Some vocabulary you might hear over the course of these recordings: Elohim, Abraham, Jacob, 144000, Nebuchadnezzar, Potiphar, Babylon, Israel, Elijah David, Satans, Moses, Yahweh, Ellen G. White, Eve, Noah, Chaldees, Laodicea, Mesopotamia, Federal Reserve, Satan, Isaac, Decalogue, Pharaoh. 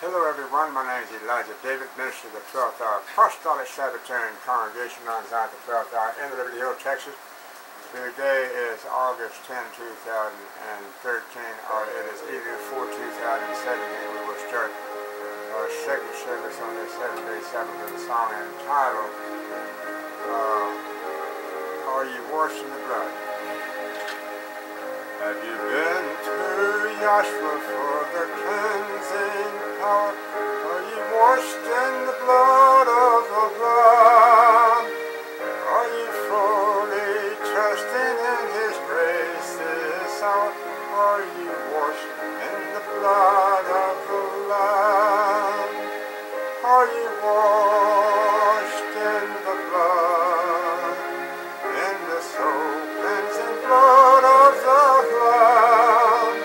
Hello everyone, my name is Elijah David, minister of the 12th Hour Apostolic Sabbatarian Congregation on the 12th Hour in Liberty Hill, Texas. Today is August 10, 2013, or it is Eden 4, 2017. We will start our second service on the 7th-day Sabbath with a song entitled, Are You Washed in the Blood? Have you been to Yahshua for the cleansing power? Are you washed in the blood of the Lamb? Are you fully trusting in His grace this hour? Are you washed in the blood of the Lamb? Are you washed in the blood, in the soul cleansing blood of the Lamb?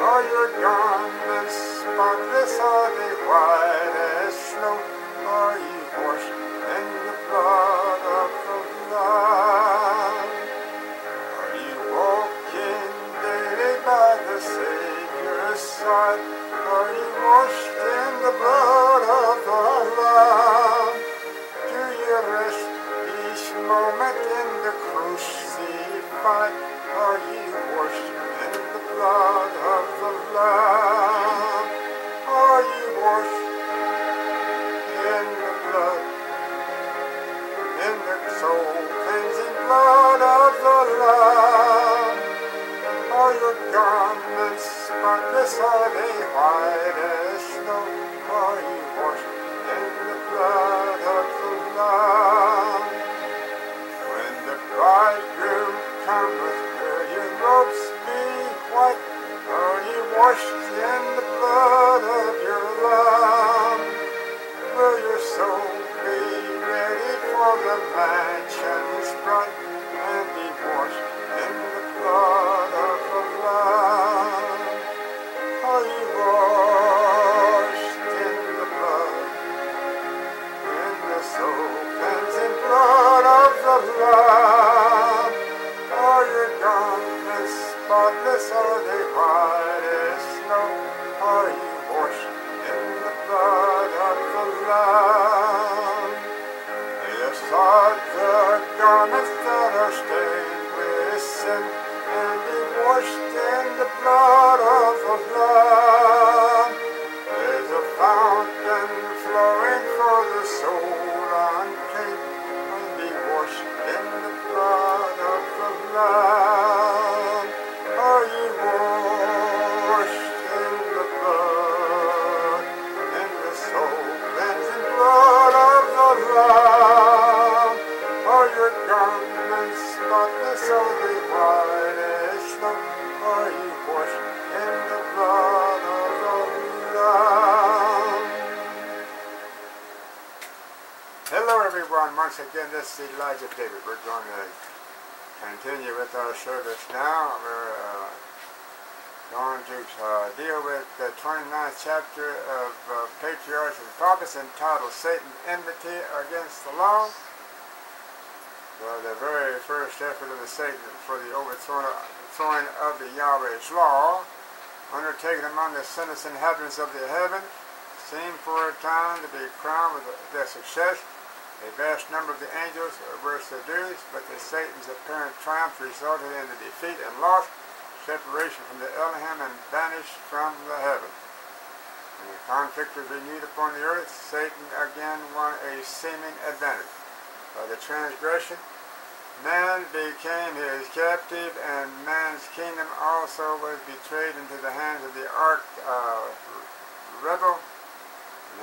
Are your garments spotless, are they white as snow? Are you washed in the blood of the Lamb? Are you walking daily by the Savior's side? Are you washed in the blood of the Lamb? Do you rest each moment in the crucified? Are you washed in the blood of the Lamb? Are you washed in the blood, in the soul cleansing blood of the Lamb? Are your garments spotless, are they white as snow? Are you washed in the blood of the Lamb? When the bridegroom cometh, will your robes be white? Are you washed in the blood of your Lamb? Will your soul be ready for the mansions bright, and be washed in the blood of the Lamb? Are you washed in the blood, in the soul cleansing blood of the Lamb? Are your garments spotless, are they white as snow? Are you washed in the blood of the Lamb? Yes, are the garments that are stained with sin, and be washed in the blood of the Lamb. There's a fountain flowing for the soul unclean, and be washed in the blood of the Lamb. Are you washed in the blood, in the soul cleansing blood of the Lamb? Are your garments spotless, are they white as snow? Are you washed in the blood of the Lamb? Hello everyone, once again this is Elijah David. We're going to continue with our service now. We're going to deal with the 29th chapter of Patriarchs and Prophets, entitled Satan's Enmity Against the Law. The very first effort of the Satan for the overthrowing of the Yahweh's law, undertaken among the sinless inhabitants of the heaven, seemed for a time to be crowned with their success. A vast number of the angels were seduced, but the Satan's apparent triumph resulted in the defeat and loss, separation from the Elohim, and banished from the heaven. When the conflict was renewed upon the earth, Satan again won a seeming advantage. By the transgression, man became his captive, and man's kingdom also was betrayed into the hands of the arch-rebel.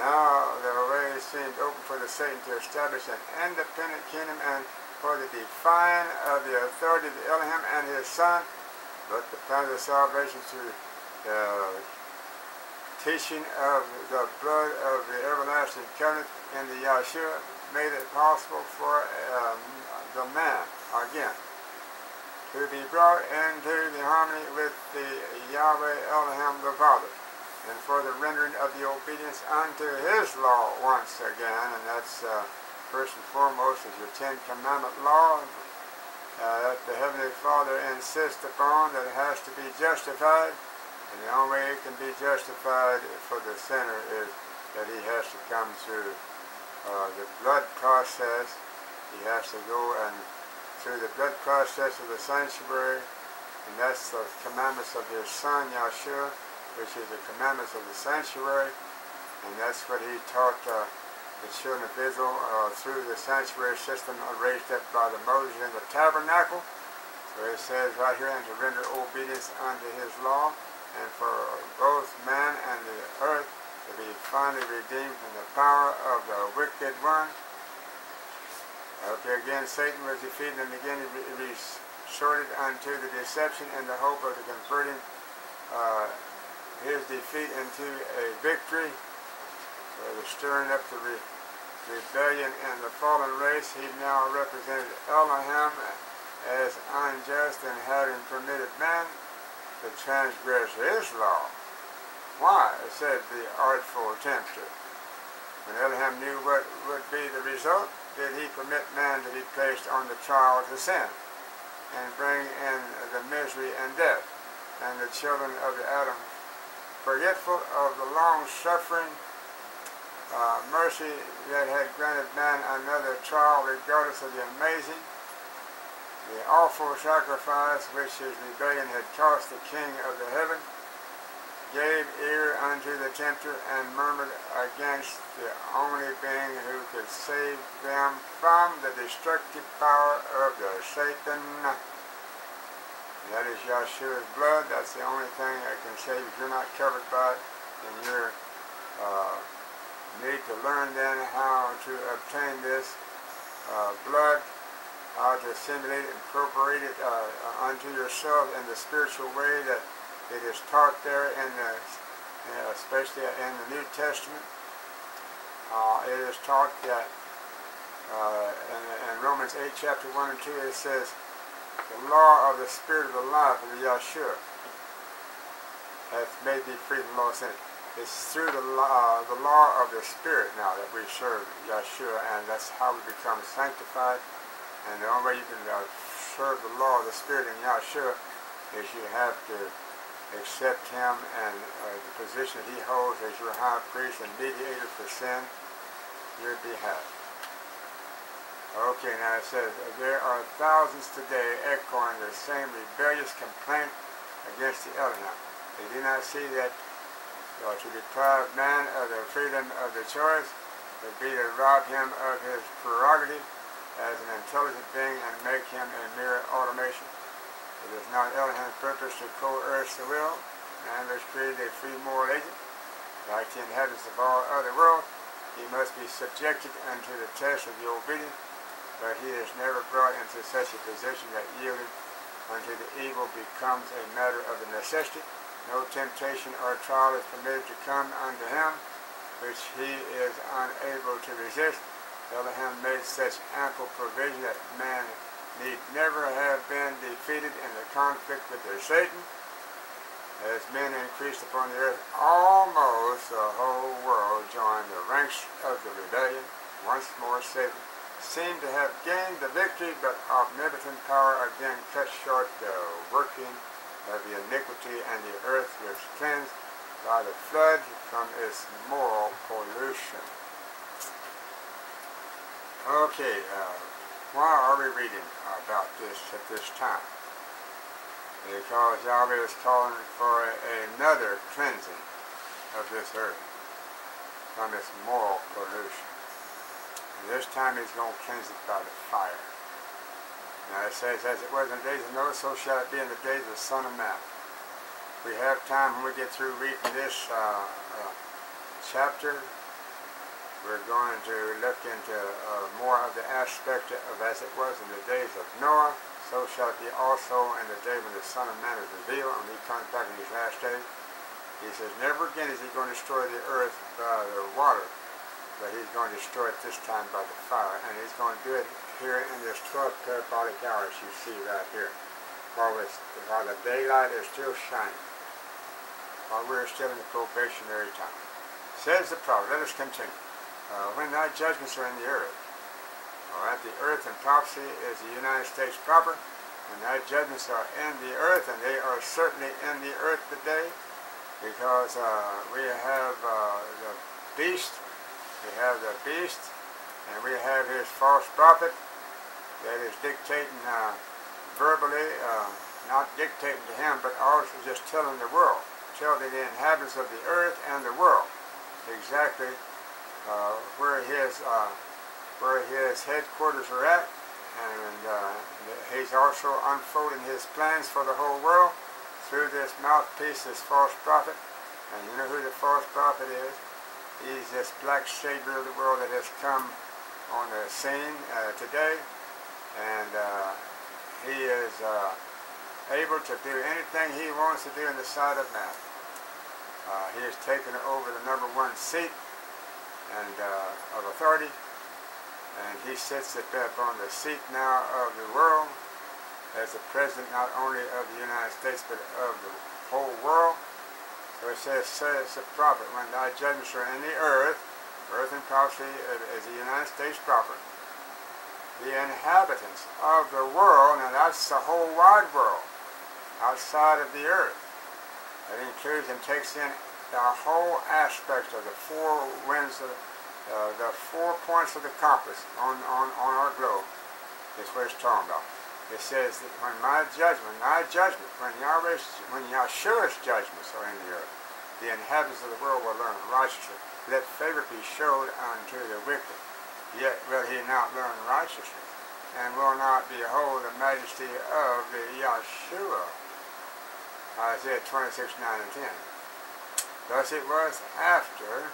Now the way seemed open for the Satan to establish an independent kingdom and for the defying of the authority of the Elohim and his son. But the plan of salvation through the teaching of the blood of the everlasting covenant in the Yahshua made it possible for the man, again, to be brought into the harmony with the Yahweh Elohim the Father, and for the rendering of the obedience unto His law once again. And that's first and foremost is the Ten Commandment law that the Heavenly Father insists upon, that it has to be justified. And the only way it can be justified for the sinner is that he has to come through the blood process. He has to go and through the blood process of the sanctuary, and that's the commandments of his son, Yahshua, which is the commandments of the sanctuary, and that's what he taught the children of Israel through the sanctuary system raised up by the Moses in the tabernacle, where it says right here, and to render obedience unto his law, and for both man and the earth to be finally redeemed from the power of the wicked one. Up there again, Satan was defeated, and again he resorted unto the deception in the hope of the converting his defeat into a victory. Stirring up the rebellion in the fallen race, he now represented Elohim as unjust in having permitted man to transgress his law. Why? It said the artful tempter. When Elohim knew what would be the result, did he permit man to be placed on the trial to sin and bring in the misery and death, and the children of Adam, forgetful of the long-suffering mercy that had granted man another trial, regardless of the amazing, the awful sacrifice which his rebellion had cost the King of the heaven, gave ear unto the tempter and murmured against the only being who could save them from the destructive power of the Satan. And that is Yahshua's blood. That's the only thing that can save you. If you're not covered by it, then you're need to learn then how to obtain this blood, how to assimilate and appropriate it unto yourself in the spiritual way that it is taught there, in the, especially in the New Testament. It is taught that in Romans 8, chapter 1 and 2, it says, the law of the Spirit of the life of the Yahshua hath made thee free from the law of sin. It's through the law of the Spirit now that we serve Yahshua, and that's how we become sanctified. And the only way you can serve the law of the Spirit in Yahshua is you have to accept Him and the position He holds as your high priest and mediator for sin, your behalf. Okay, now it says, there are thousands today echoing the same rebellious complaint against the Elohim. They do not see that to deprive man of the freedom of the choice would be to rob him of his prerogative as an intelligent being and make him a mere automation. It is not Elohim's purpose to coerce the will. Man was created a free moral agent. Like the inhabitants of all other worlds, he must be subjected unto the test of the obedient, but he is never brought into such a position that yielding unto the evil becomes a matter of the necessity. No temptation or trial is permitted to come unto him, which he is unable to resist. Elohim made such ample provision that man need never have been defeated in the conflict with their Satan. As men increased upon the earth, almost the whole world joined the ranks of the rebellion. Once more, Satan seemed to have gained the victory, but omnipotent power again cut short the working of the iniquity, and the earth was cleansed by the flood from its moral pollution. Okay, why are we reading about this at this time? Because Yahweh is calling for another cleansing of this earth from its moral pollution. And this time He's going to cleanse it by the fire. Now it says, as it was in the days of Noah, so shall it be in the days of the Son of Man. We have time when we get through reading this chapter. We're going to look into more of the aspect of as it was in the days of Noah, so shall it be also in the day when the Son of Man is revealed, and He comes back in His last days. He says, never again is He going to destroy the earth by the water, but He's going to destroy it this time by the fire, and He's going to do it here in this 12th parabolic hours you see right here, while the daylight is still shining, while we're still in the probationary time. Says the prophet, let us continue. When thy judgments are in the earth, or at the earth, and prophecy is the United States proper, when thy judgments are in the earth, and they are certainly in the earth today, because we have the beast, and we have his false prophet that is dictating verbally, not dictating to him, but also just telling the world, telling the inhabitants of the earth and the world exactly where his headquarters are at, and he's also unfolding his plans for the whole world through this mouthpiece, this false prophet. And you know who the false prophet is? He's this black savior of the world that has come on the scene today, and he is able to do anything he wants to do in the sight of man. He has taken over the #1 seat and of authority, and he sits upon the seat now of the world as the president not only of the United States but of the whole world. So it says, says the prophet, when thy judgments are in the earth, earth and prophecy is the United States proper, the inhabitants of the world, now that's the whole wide world, outside of the earth. It includes and takes in the whole aspect of the four winds, the 4 points of the compass on our globe. That's what it's talking about. It says that when when Yahshua's judgments are in the earth, the inhabitants of the world will learn righteousness. Let favor be showed unto the wicked, yet will he not learn righteousness, and will not behold the majesty of the Yahshua. Isaiah 26:9-10. Thus it was after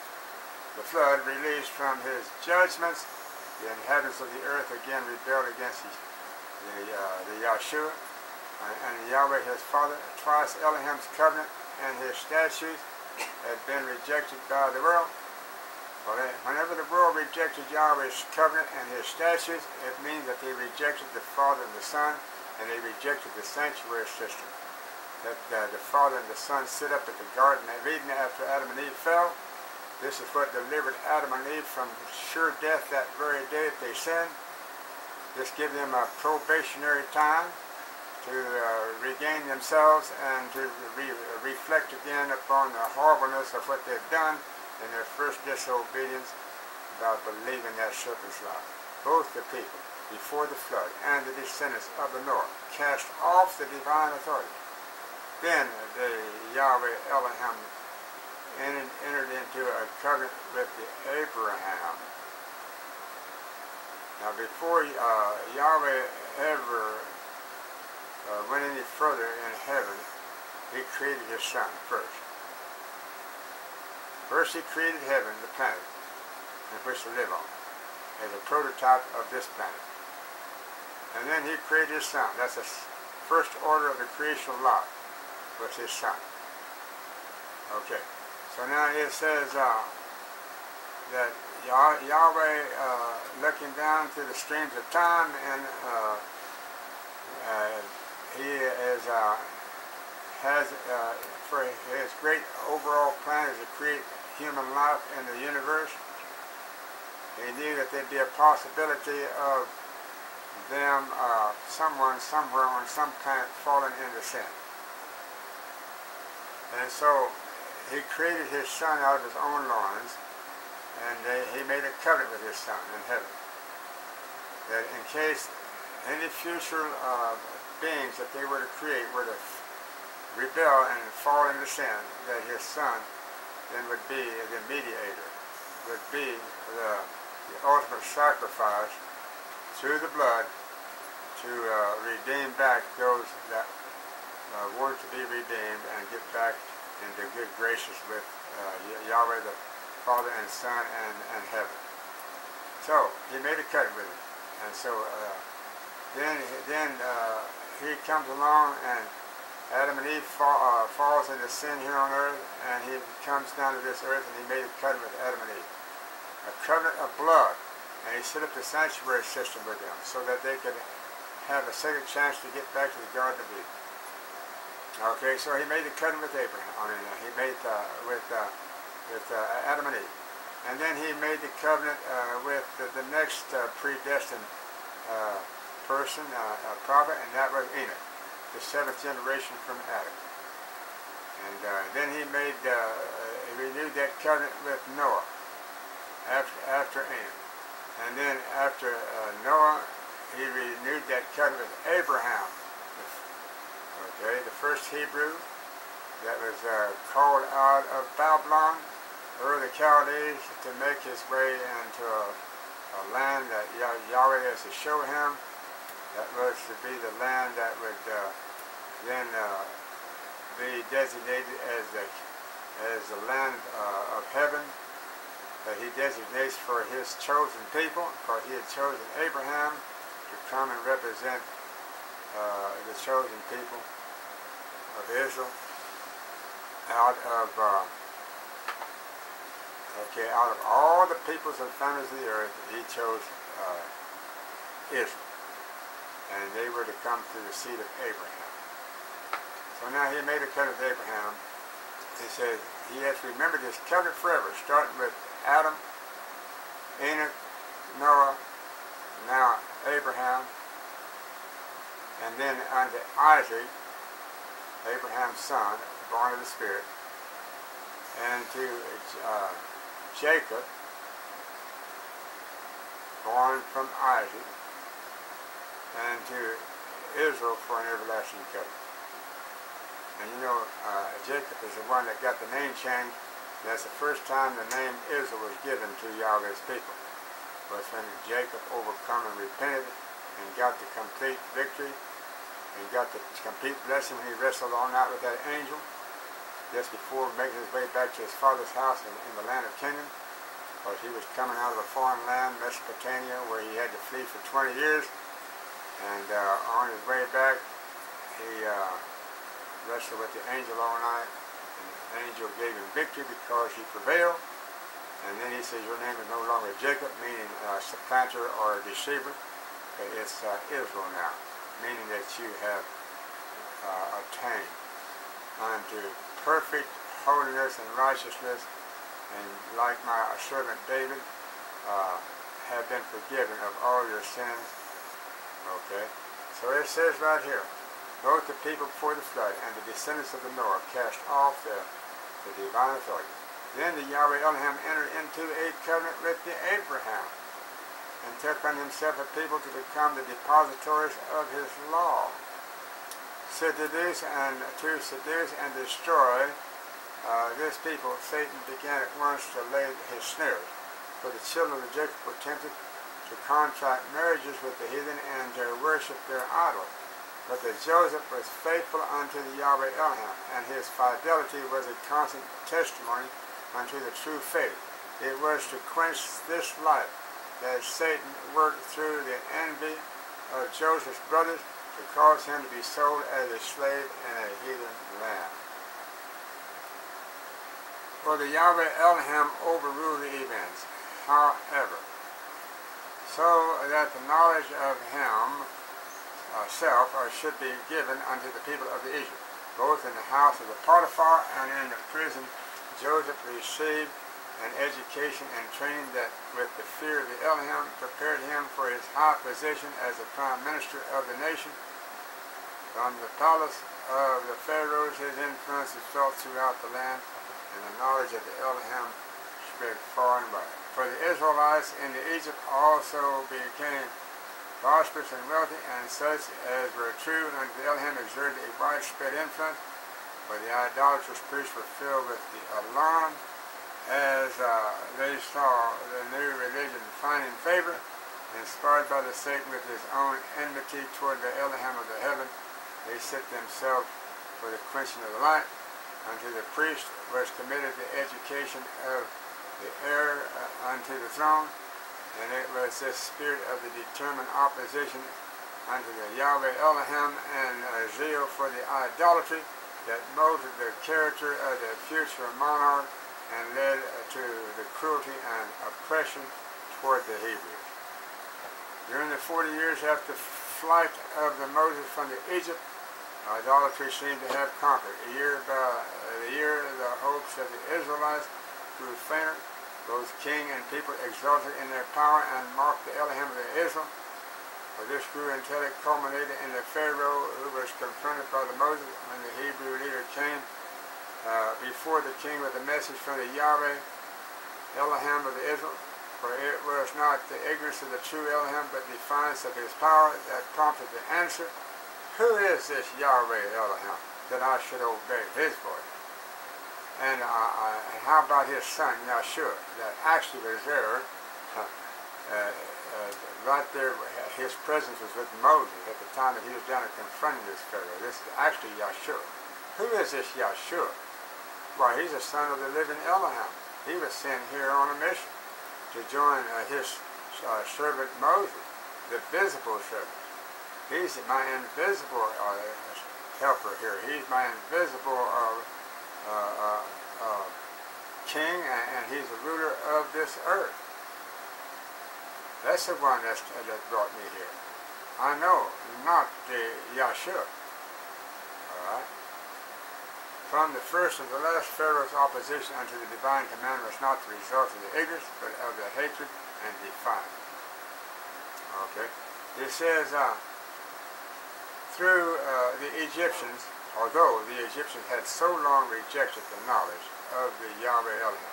the flood released from his judgments, the inhabitants of the earth again rebelled against the Yahshua and Yahweh his Father. Twice Elohim's covenant and his statutes had been rejected by the world. Well, whenever the world rejected Yahweh's covenant and his statutes, it means that they rejected the Father and the Son, and they rejected the sanctuary system. That the Father and the Son sit up at the Garden of Eden after Adam and Eve fell. This is what delivered Adam and Eve from sure death that very day that they sinned. This gives them a probationary time to regain themselves and to reflect again upon the horribleness of what they've done in their first disobedience about believing that serpent's lie. Both the people before the flood and the descendants of the north cast off the divine authority. Then the Yahweh Elohim entered into a covenant with the Abraham. Now, before Yahweh ever went any further in heaven, he created his son first. First he created heaven, the planet in which to live on, as a prototype of this planet. And then he created his son. That's the first order of the creational law, was his son. Okay. So now it says that Yahweh, looking down through the streams of time, and he is, has for his great overall plan is to create human life in the universe. He knew that there'd be a possibility of them, someone, somewhere on some planet falling into sin. And so he created his son out of his own loins, and he made a covenant with his son in heaven, that in case any future beings that they were to create were to rebel and fall into sin, that his son then would be the mediator, would be the ultimate sacrifice through the blood to redeem back those that were to be redeemed and get back into good graces with Yahweh the Father and Son and heaven. So he made a covenant with him, and so then he comes along, and Adam and Eve falls into sin here on earth, and he comes down to this earth, and he made a covenant with Adam and Eve, a covenant of blood, and he set up the sanctuary system with them so that they could have a second chance to get back to the Garden of Eden. Okay, so he made the covenant with Abraham. I mean, he made with Adam and Eve, and then he made the covenant with the next predestined person, a prophet, and that was Enoch, the 7th generation from Adam. And then he made, he renewed that covenant with Noah after Enoch. And then after Noah, he renewed that covenant with Abraham. Okay, the first Hebrew that was called out of Babylon, or the Chaldees, to make his way into a land that Yahweh has to show him. That was to be the land that would then be designated as the land of heaven, that he designates for his chosen people, for he had chosen Abraham to come and represent the chosen people of Israel out of out of all the peoples and families of the earth. He chose Israel, and they were to come through the seed of Abraham. So now he made a covenant with Abraham. He says he has to remember this covenant forever, starting with Adam, Enoch, Noah, now Abraham, and then unto Isaac, Abraham's son, born of the Spirit, and to Jacob, born from Isaac, and to Israel for an everlasting covenant. And you know, Jacob is the one that got the name changed. That's the first time the name Israel was given to Yahweh's people, was when Jacob overcome and repented and got the complete victory and got the complete blessing when he wrestled all night with that angel just before making his way back to his father's house in the land of Canaan, because he was coming out of a foreign land, Mesopotamia, where he had to flee for 20 years. And on his way back, he wrestled with the angel all night, and the angel gave him victory because he prevailed. And then he says, your name is no longer Jacob, meaning supplanter or deceiver. It's Israel now, meaning that you have attained unto perfect holiness and righteousness, and like my servant David, have been forgiven of all your sins. Okay, so it says right here, both the people before the flood and the descendants of the Noah cast off the divine authority. Then the Yahweh Elohim entered into a covenant with the Abraham, and took on himself a people to become the depositories of his law, to seduce and destroy this people. Satan began at once to lay his snares, for the children of Jacob were tempted to contract marriages with the heathen and to worship their idols. But the Joseph was faithful unto the Yahweh Elohim, and his fidelity was a constant testimony unto the true faith. It was to quench this light that Satan worked through the envy of Joseph's brothers to cause him to be sold as a slave in a heathen land. For the Yahweh Elohim overruled the events, however, so that the knowledge of him self should be given unto the people of Egypt. Both in the house of the Potiphar and in the prison, Joseph received an education and training that, with the fear of the Elohim, prepared him for his high position as the prime minister of the nation. From the palace of the pharaohs, his influence is felt throughout the land, and the knowledge of the Elohim spread far and wide. For the Israelites in Egypt also became prosperous and wealthy, and such as were true unto the Elohim exerted a widespread influence. But the idolatrous priests were filled with the alarm as they saw the new religion finding favor, inspired by the Satan with his own enmity toward the Elohim of the heaven. They set themselves for the quenching of the light. Unto the priest was committed the education of the heir unto the throne. And it was this spirit of the determined opposition unto the Yahweh Elohim and zeal for the idolatry that molded the character of the future monarch and led to the cruelty and oppression toward the Hebrews. During the 40 years after the flight of the Moses from Egypt, idolatry seemed to have conquered. Year by year, the hopes of the Israelites grew fainter. Both king and people exalted in their power and mocked the Elohim of Israel. For this grew until it culminated in the Pharaoh, who was confronted by the Moses when the Hebrew leader came before the king with a message from the Yahweh, Elohim of Israel, for it was not the ignorance of the true Elohim, but defiance of his power that prompted the answer, "Who is this Yahweh Elohim that I should obey his voice?" And how about his son, Yahshua, that actually was there, right there, his presence was with Moses at the time that he was down and confronting this Pharaoh. This is actually Yahshua. Who is this Yahshua? Well, he's a son of the living Elohim. He was sent here on a mission to join his servant Moses, the visible servant. He's my invisible helper here. He's my invisible king, and he's the ruler of this earth. That's the one that brought me here. I know, not the Yahshua. Alright? From the first and the last, Pharaoh's opposition unto the divine command was not the result of the ignorance, but of the hatred and defiance. Okay? It says, through the Egyptians, although the Egyptians had so long rejected the knowledge of the Yahweh Elohim,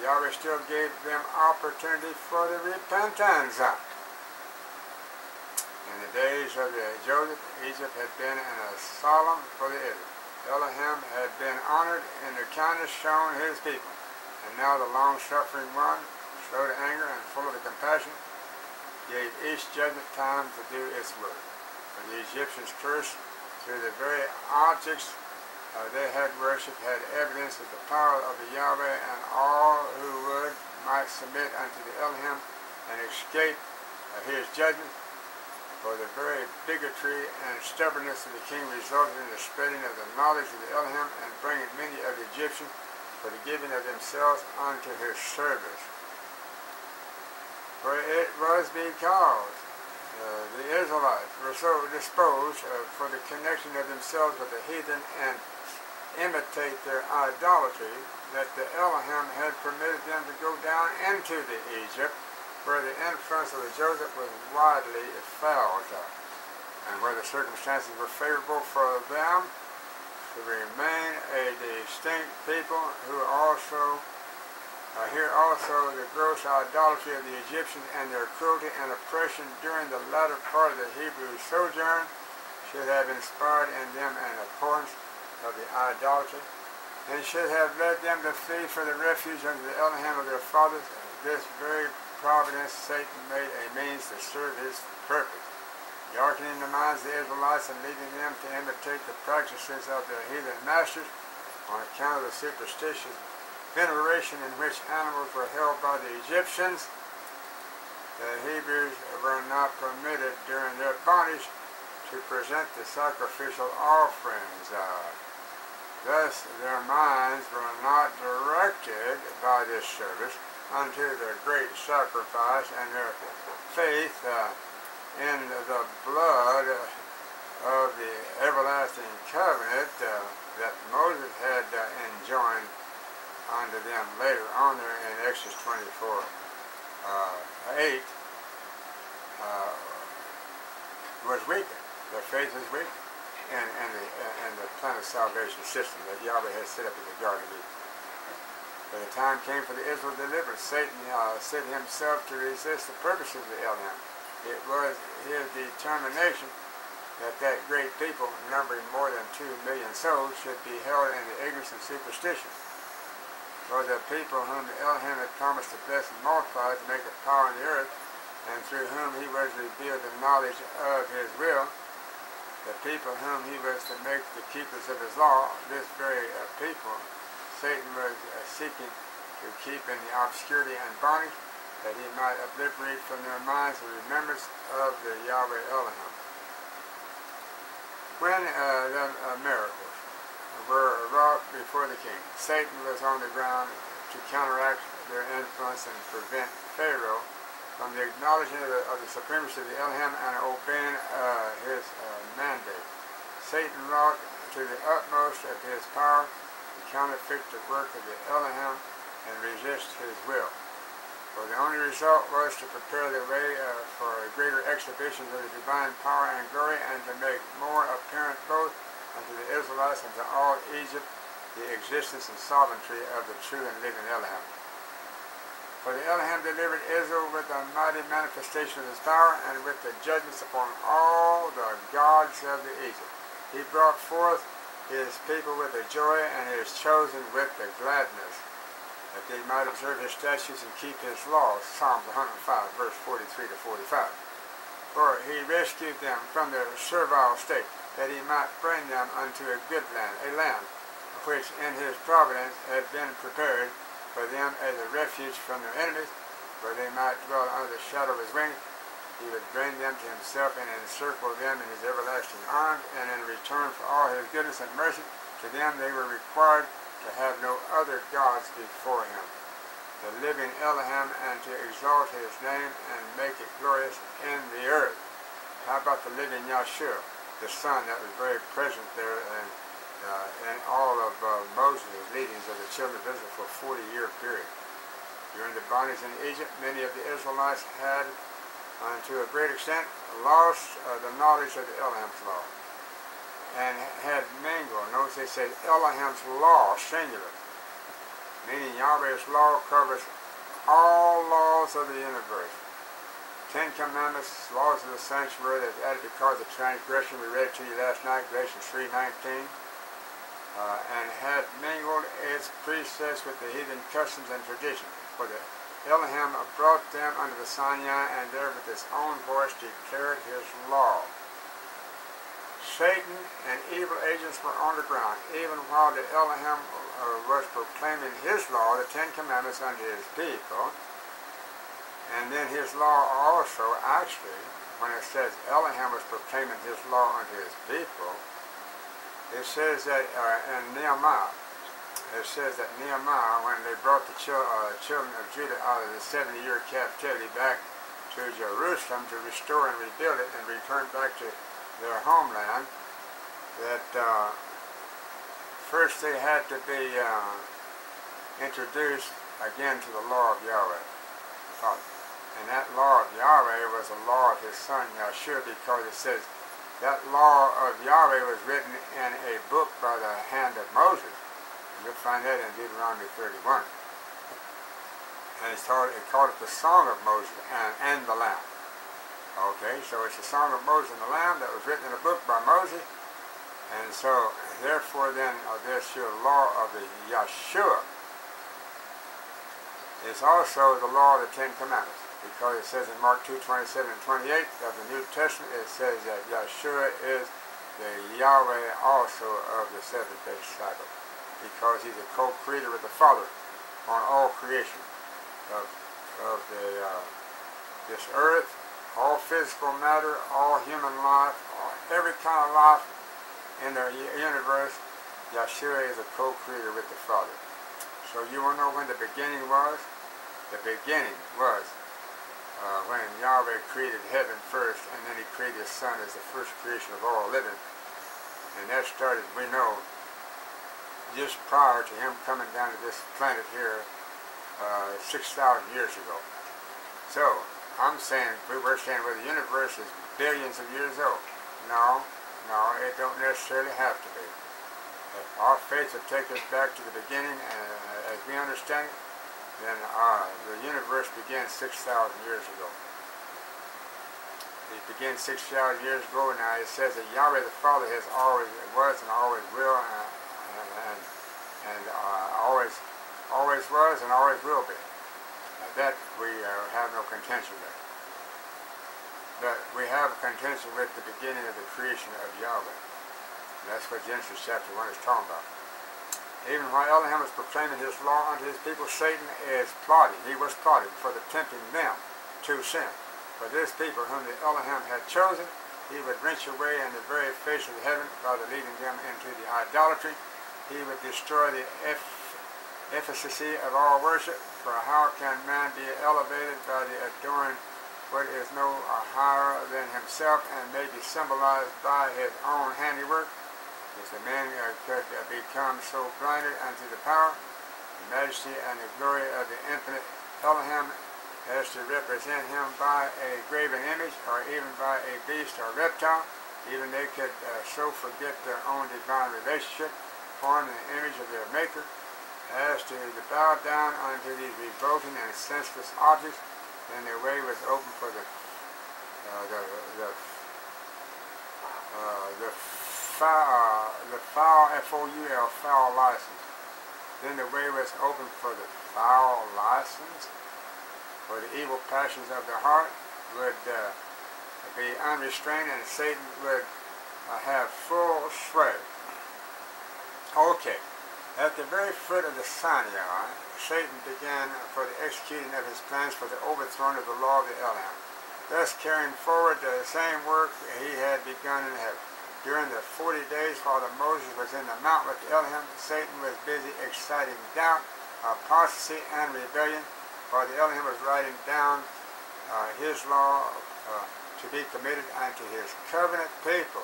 Yahweh still gave them opportunity for the repentance. In the days of Joseph, Egypt had been an asylum for the Israel. Elohim had been honored in the kindness shown his people. And now the long-suffering one, slow to anger and full of compassion, gave each judgment time to do its work. But the Egyptians cursed through the very objects they had worshipped, had evidence of the power of the Yahweh, and all who would might submit unto the Elohim and escape his judgment. For the very bigotry and stubbornness of the king resulted in the spreading of the knowledge of the Elohim and bringing many of the Egyptians for the giving of themselves unto his service. For it was because the Israelites were so disposed for the connection of themselves with the heathen and imitate their idolatry, that the Elohim had permitted them to go down into the Egypt, where the influence of the Joseph was widely felt, and where the circumstances were favorable for them to remain a distinct people, who also here also the gross idolatry of the Egyptians and their cruelty and oppression during the latter part of the Hebrew sojourn should have inspired in them an abhorrence of the idolatry, and should have led them to flee for the refuge under the Elohim of their fathers. This very providence Satan made a means to serve his purpose, darkening the minds of the Israelites and leading them to imitate the practices of their heathen masters on account of the superstitious veneration in which animals were held by the Egyptians. The Hebrews were not permitted during their bondage to present the sacrificial offerings. Thus their minds were not directed by this service unto their great sacrifice, and their faith in the blood of the everlasting covenant that Moses had enjoined unto them later on there in Exodus 24, 8, was weakened. Their faith was weakened in the plan of salvation system that Yahweh had set up in the Garden of Eden. But the time came for the Israel deliverance. Satan set himself to resist the purposes of the Elohim. It was his determination that that great people, numbering more than 2 million souls, should be held in the ignorance and superstition. For the people whom the Elohim had promised to bless and multiply, to make a power on the earth, and through whom he was revealed the knowledge of his will, the people whom he was to make the keepers of his law, this very people, Satan was seeking to keep in the obscurity and bondage, that he might obliterate from their minds the remembrance of the Yahweh Elohim. When the miracles were wrought before the king, Satan was on the ground to counteract their influence and prevent Pharaoh from the acknowledging of the supremacy of the Elohim and obeying his mandate. Satan wrought to the utmost of his power, counterfeit the work of the Elohim and resist his will. For the only result was to prepare the way for a greater exhibition of the divine power and glory, and to make more apparent both unto the Israelites and to all Egypt the existence and sovereignty of the true and living Elohim. For the Elohim delivered Israel with a mighty manifestation of his power and with the judgments upon all the gods of the Egypt. He brought forth his people with the joy and his chosen with the gladness, that they might observe his statutes and keep his laws. Psalms 105, verse 43 to 45. For he rescued them from their servile state, that he might bring them unto a good land, a land which in his providence had been prepared for them as a refuge from their enemies, where they might dwell under the shadow of his wings. He would bring them to himself and encircle them in his everlasting arms, and in return for all his goodness and mercy to them they were required to have no other gods before him, the living Elohim, and to exalt his name and make it glorious in the earth. How about the living Yahshua, the Son that was very present there in all of Moses' leadings of the children of Israel for a 40-year period? During the bondage in Egypt, many of the Israelites had, to a great extent, lost the knowledge of the Elohim's law, and had mingled. Notice they said Elohim's law, singular, meaning Yahweh's law covers all laws of the universe. 10 Commandments, laws of the sanctuary that was added because of transgression. We read to you last night, Galatians 3:19, and had mingled its precepts with the heathen customs and traditions. For the Elohim brought them under the Sinai, and there with his own voice declared his law. Satan and evil agents were on the ground, even while the Elohim was proclaiming his law, the 10 Commandments, unto his people. And then his law also, actually, when it says Elohim was proclaiming his law unto his people, it says that in Nehemiah, it says that Nehemiah, when they brought the children of Judah out of the 70-year captivity back to Jerusalem to restore and rebuild it and return back to their homeland, that first they had to be introduced again to the law of Yahweh. And that law of Yahweh was the law of his son Yahshua, because it says that law of Yahweh was written in a book by the hand of Moses. You'll find that in Deuteronomy 31. And it called it the Song of Moses and the Lamb. Okay, so it's the Song of Moses and the Lamb that was written in a book by Moses. And so, therefore then, this your law of the Yahshua is also the law of the 10 Commandments. Because it says in Mark 2:27 and 28 of the New Testament, it says that Yahshua is the Yahweh also of the seventh-day Sabbath. Because he's a co-creator with the Father on all creation of this earth, all physical matter, all human life, every kind of life in the universe. Yahshua is a co-creator with the Father. So you will know when the beginning was. The beginning was when Yahweh created heaven first, and then he created his Son as the first creation of all living. And that started, we know, just prior to him coming down to this planet here 6,000 years ago. So, I'm saying, we were saying, well, the universe is billions of years old. No, it don't necessarily have to be. Our faith will take us back to the beginning, and as we understand it, then the universe began 6,000 years ago. It began 6,000 years ago. Now it says that Yahweh the Father has always was and always will and always was and always will be. That we have no contention with. But we have a contention with the beginning of the creation of Yahweh. And that's what Genesis chapter 1 is talking about. Even while Elohim was proclaiming his law unto his people, Satan is plotting. He was plotting for the tempting them to sin. For this people whom the Elohim had chosen, he would wrench away in the very face of heaven by the leading them into the idolatry. He would destroy the efficacy of all worship. For how can man be elevated by the adoring what is no higher than himself, and may be symbolized by his own handiwork? If the man could become so blinded unto the power, the majesty, and the glory of the infinite Elohim as to represent him by a graven image, or even by a beast or reptile, even they could so forget their own divine relationship formed in the image of their maker, as to bow down unto these revolting and senseless objects, then their way was open for the foul license. Then the way was open for the foul license, for the evil passions of the heart would be unrestrained, and Satan would have full sway. Okay. At the very foot of the Sinai, Satan began for the executing of his plans for the overthrowing of the law of the Elohim, thus carrying forward the same work he had begun in heaven. During the 40 days while Moses was in the mount with the Elohim, Satan was busy exciting doubt, apostasy, and rebellion, while the Elohim was writing down his law to be committed unto his covenant people.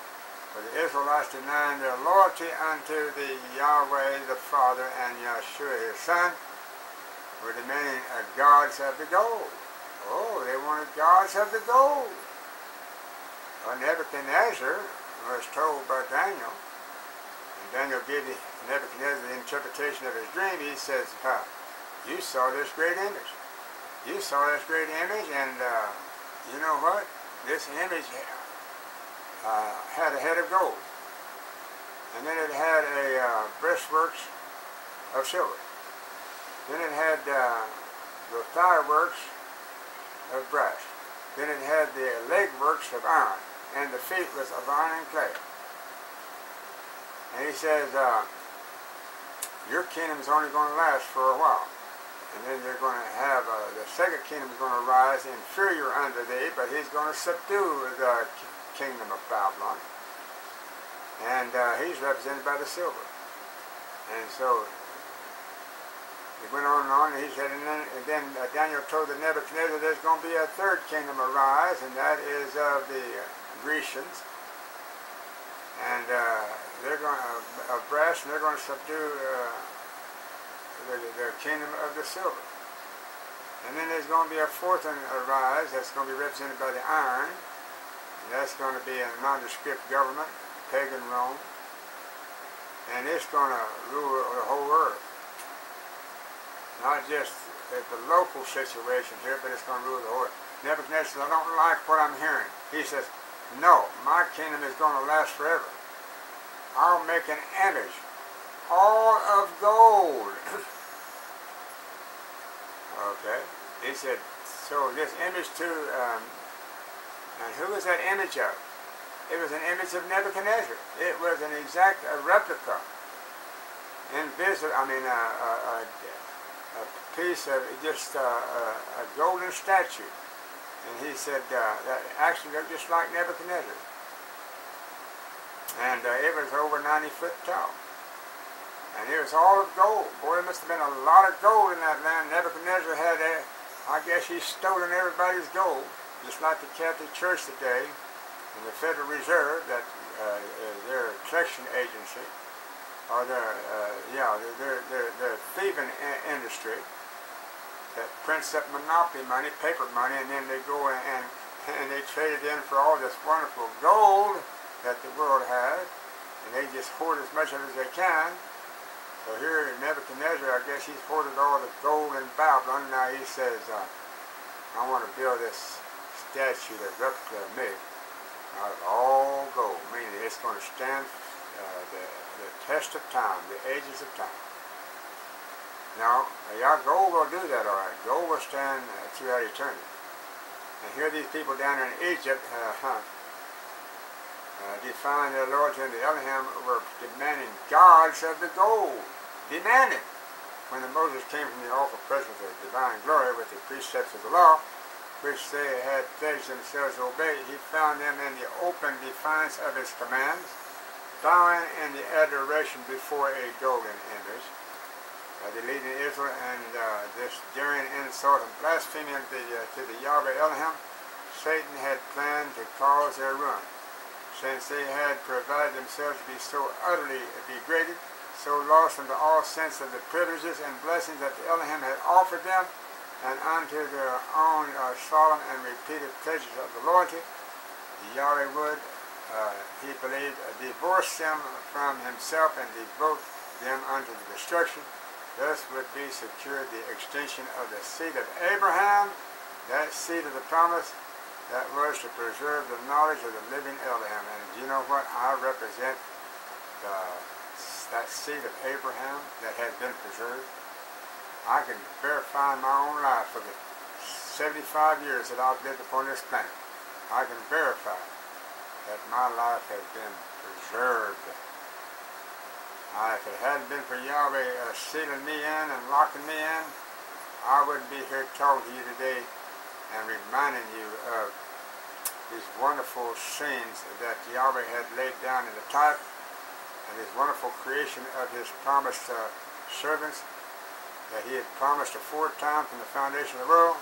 For the Israelites denying their loyalty unto the Yahweh the Father and Yahshua his Son were demanding gods of the gold. Oh, they wanted gods of the gold. Well, Nebuchadnezzar was told by Daniel, and Daniel gave Nebuchadnezzar the interpretation of his dream. He says, you saw this great image. You saw this great image, and you know what? This image had a head of gold, and then it had a breastworks of silver. Then it had the thigh works of brass. Then it had the leg works of iron, and the feet was of iron and clay. And he says, your kingdom is only going to last for a while, and then they're going to have the second kingdom is going to rise inferior unto thee, but he's going to subdue the kingdom of Babylon, and he's represented by the silver. And so it went on and he said, and then Daniel told the Nebuchadnezzar, there's going to be a third kingdom arise, and that is of the Grecians, and they're going to of brass, and they're going to subdue the kingdom of the silver. And then there's going to be a fourth one arise that's going to be represented by the iron. That's going to be a nondescript government, pagan Rome, and it's going to rule the whole earth. Not just the local situation here, but it's going to rule the whole earth. Nebuchadnezzar says, I don't like what I'm hearing. He says, no, my kingdom is going to last forever. I'll make an image, all of gold. Okay, he said, so this image too. And who was that image of? It was an image of Nebuchadnezzar. It was an exact replica, a piece of just a golden statue. And he said that actually looked just like Nebuchadnezzar. And it was over 90 foot tall. And it was all of gold. Boy, there must have been a lot of gold in that land. Nebuchadnezzar had, I guess he's stolen everybody's gold. Just like the Catholic Church today and the Federal Reserve, that their collection agency, or their thieving industry that prints up monopoly money, paper money, and then they go and they trade it in for all this wonderful gold that the world has, and they just hoard as much of it as they can. So here Nebuchadnezzar, I guess he's hoarded all the gold in Babylon. Now he says, I want to build this statue, that replica of me, out of all gold, meaning it's going to stand the test of time, the ages of time. Now, yeah, gold will do that, all right. Gold will stand throughout eternity. And here these people down there in Egypt, defying their loyalty to the Elohim, were demanding gods of the gold. Demanding! When the Moses came from the awful presence of divine glory with the precepts of the law, which they had pledged themselves to obey, he found them in the open defiance of his commands, bowing in the adoration before a golden image. The leading Israel and this daring insult and blasphemy to the Yahweh Elohim, Satan had planned to cause their ruin, since they had provided themselves to be so utterly degraded, so lost unto all sense of the privileges and blessings that the Elohim had offered them, and unto their own solemn and repeated pledges of the loyalty, Yahweh would, he believed, divorce them from himself and devote them unto the destruction. Thus would be secured the extinction of the seed of Abraham, that seed of the promise that was to preserve the knowledge of the living Elohim. And you know what? I represent that seed of Abraham that has been preserved. I can verify my own life for the 75 years that I've lived upon this planet. I can verify that my life has been preserved. If it hadn't been for Yahweh sealing me in and locking me in, I wouldn't be here talking to you today and reminding you of these wonderful scenes that Yahweh had laid down in the type and his wonderful creation of his promised servants that he had promised aforetime from the foundation of the world.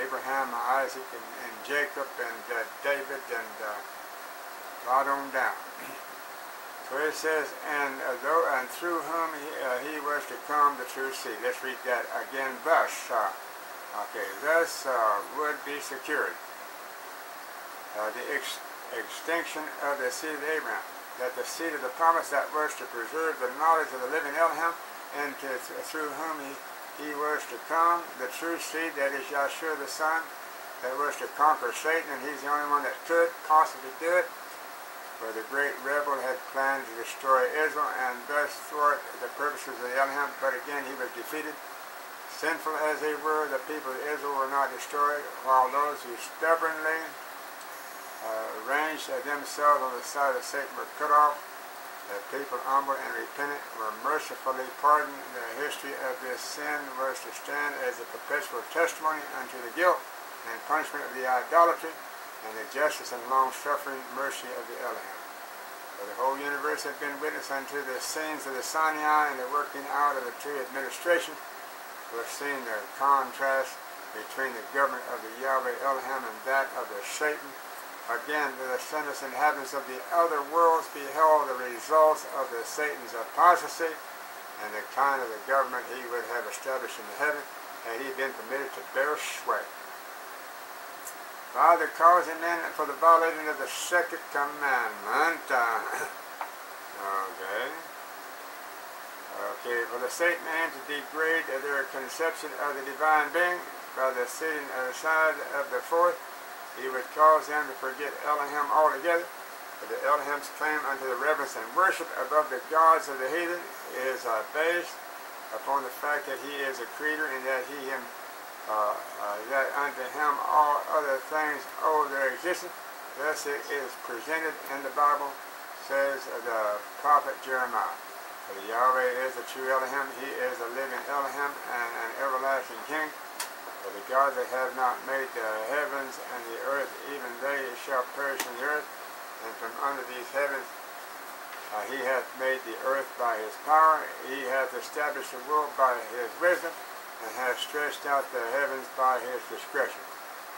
Abraham, Isaac, and Jacob, and David, and God on down. So it says, and through whom he was to come the true seed. Let's read that again. Thus would be secured the extinction of the seed of Abraham, that the seed of the promise that was to preserve the knowledge of the living Elohim, and through whom he was to come, the true seed, that is Yahshua the Son, that was to conquer Satan, and he's the only one that could possibly do it, for the great rebel had planned to destroy Israel and thus thwart the purposes of Elohim, but again he was defeated. Sinful as they were, the people of Israel were not destroyed, while those who stubbornly ranged themselves on the side of Satan were cut off. The people humble and repentant were mercifully pardoned. The history of this sin was to stand as a perpetual testimony unto the guilt and punishment of the idolatry and the justice and long-suffering mercy of the Elohim. For the whole universe had been witness unto the scenes of the Sinai, and the working out of the true administration was seen the contrast between the government of the Yahweh Elohim and that of the Satan. Again, the sinless inhabitants of the other worlds beheld the results of the Satan's apostasy and the kind of the government he would have established in heaven had he been permitted to bear sway. Father, causing men for the violating of the second commandment. For the Satan aimed to degrade their conception of the divine being by the setting aside of the fourth. He would cause them to forget Elohim altogether, for the Elohim's claim unto the reverence and worship above the gods of the heathen is based upon the fact that he is a creator, and that that unto him all other things owe their existence. Thus it is presented in the Bible, says the prophet Jeremiah. For Yahweh is the true Elohim, he is a living Elohim and an everlasting king. For the gods that have not made the heavens and the earth, even they shall perish from the earth, and from under these heavens he hath made the earth by his power, he hath established the world by his wisdom, and hath stretched out the heavens by his discretion.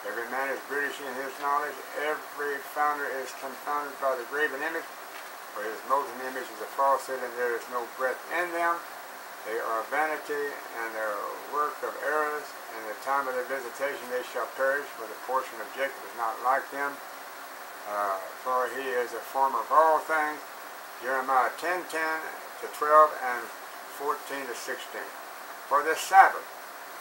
Every man is brutish in his knowledge, every founder is confounded by the graven image, for his molten image is a falsehood, and there is no breath in them. They are vanity and their work of errors. In the time of their visitation they shall perish, for the portion of Jacob is not like them, for he is a former of all things. Jeremiah 10:10 to 12 and 14 to 16. For the Sabbath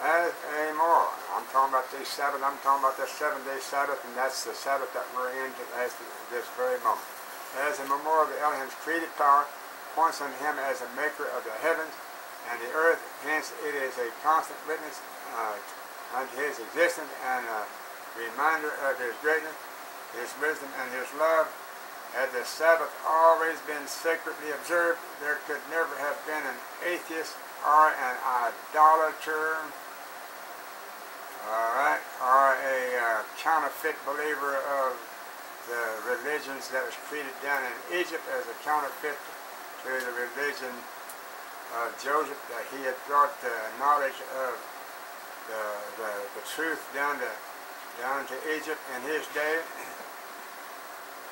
as a moral. I'm talking about the Sabbath. I'm talking about the 7-day Sabbath, and that's the Sabbath that we're in at this very moment. As a memorial of the Elohim's creative power, points on him as a maker of the heavens and the earth, hence it is a constant witness unto his existence and a reminder of his greatness, his wisdom, and his love. Had the Sabbath always been sacredly observed, there could never have been an atheist or an idolater, or a counterfeit believer of the religions that was created down in Egypt as a counterfeit to the religion of Joseph, that he had brought the knowledge of the truth down to Egypt in his day.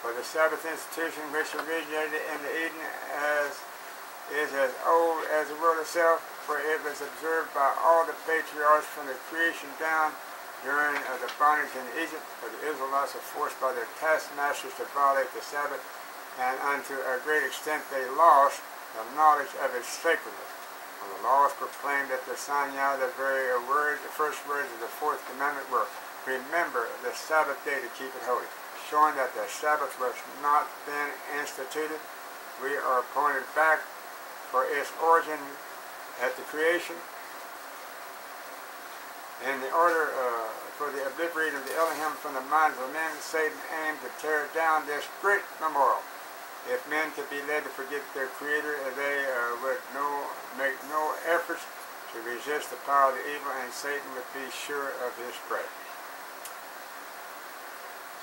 For the Sabbath institution, which originated in the Eden, is as old as the world itself, for it was observed by all the patriarchs from the creation down during the bondage in Egypt. For the Israelites were forced by their taskmasters to violate the Sabbath, and unto a great extent they lost the knowledge of its sacredness. When the laws proclaimed at the Sinai, the very words, the first words of the Fourth Commandment were, "Remember the Sabbath day to keep it holy," showing that the Sabbath was not then instituted. We are pointed back for its origin at the creation. In the order for the obliteration of the Elohim from the minds of men, Satan aimed to tear down this great memorial. If men could be led to forget their Creator, they would make no efforts to resist the power of the evil, and Satan would be sure of his prey.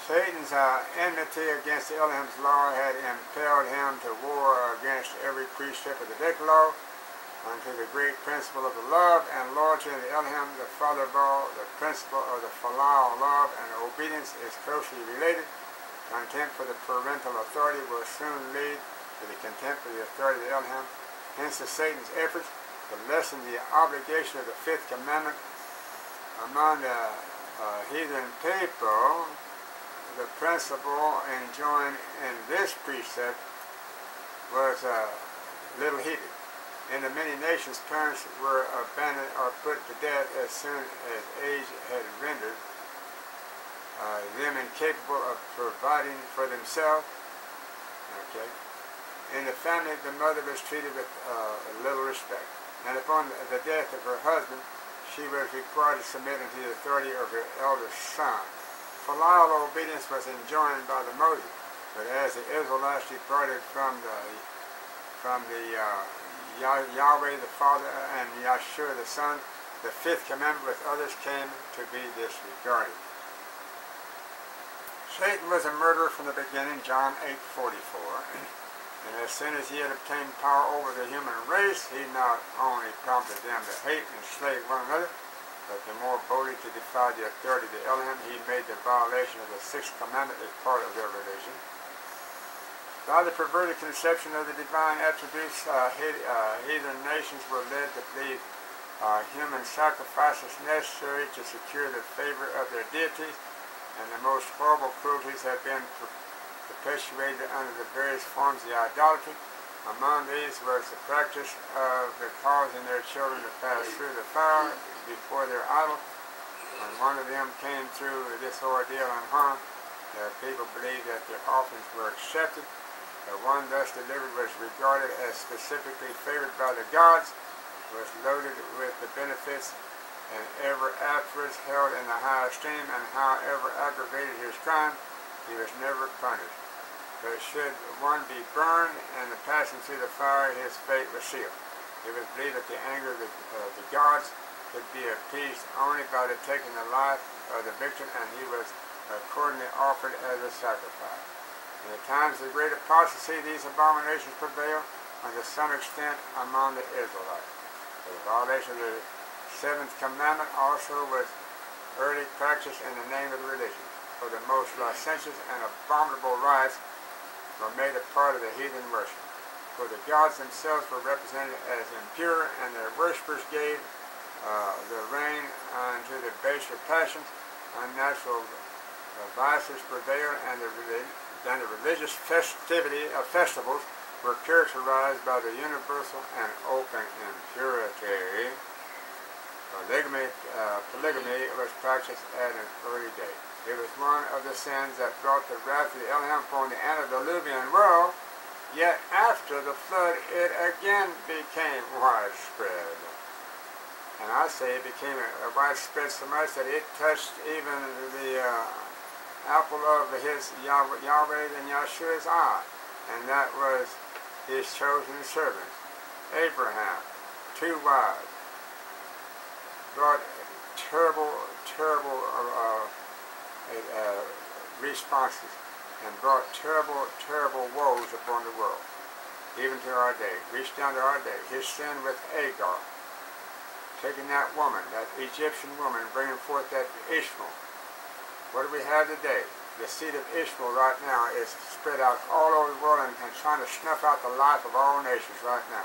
Satan's enmity against the Elohim's law had impelled him to war against every precept of the Decalogue, unto the great principle of the love and loyalty of the Elohim, the Father of all. The principle of the filial love and obedience is closely related. Contempt for the parental authority will soon lead to the contempt for the authority of the Elohim. Hence the Satan's efforts to lessen the obligation of the Fifth Commandment among the heathen people. The principle enjoined in this precept was little heeded. In the many nations, parents were abandoned or put to death as soon as age had rendered them incapable of providing for themselves. Okay. In the family, the mother was treated with little respect, and upon the death of her husband, she was required to submit to the authority of her eldest son. Filial obedience was enjoined by the Moses, but as the Israelites departed from the Yahweh the Father and Yahshua the Son, the Fifth Commandment with others came to be disregarded. Satan was a murderer from the beginning, John 8:44. And as soon as he had obtained power over the human race, he not only prompted them to hate and slay one another, but the more boldly to defy the authority of the Elohim, he made the violation of the Sixth Commandment as part of their religion. By the perverted conception of the divine attributes, heathen nations were led to believe human sacrifices necessary to secure the favor of their deities, and the most horrible cruelties have been perpetuated under the various forms of idolatry. Among these was the practice of causing their children to pass through the fire before their idol. When one of them came through this ordeal unharmed, the people believed that their offerings were accepted. The one thus delivered was regarded as specifically favored by the gods, was loaded with the benefits, and ever afterwards held in the high esteem, and however aggravated his crime, he was never punished. But should one be burned and the passing through the fire, his fate was sealed. It was believed that the anger of the gods could be appeased only by the taking the life of the victim, and he was accordingly offered as a sacrifice. In the times of great apostasy, these abominations prevail, and to some extent among the Israelites. The violation of the Seventh Commandment also was early practiced in the name of the religion, for the most licentious and abominable rites were made a part of the heathen worship. For the gods themselves were represented as impure, and their worshippers gave the rein unto the baser passions. Unnatural vices prevailed, and the religious festivals were characterized by the universal and open impurity. Polygamy was practiced at an early date. It was one of the sins that brought the wrath of the Elohim upon the antediluvian world, yet after the flood it again became widespread. And I say it became widespread so much that it touched even the apple of his Yahweh and Yahshua's eye, and that was his chosen servant, Abraham. Two wives brought terrible responses, and brought terrible woes upon the world, even to our day. Reached down to our day. His sin with Hagar, taking that woman, that Egyptian woman, and bringing forth that Ishmael. What do we have today? The seed of Ishmael right now is spread out all over the world and trying to snuff out the life of all nations right now.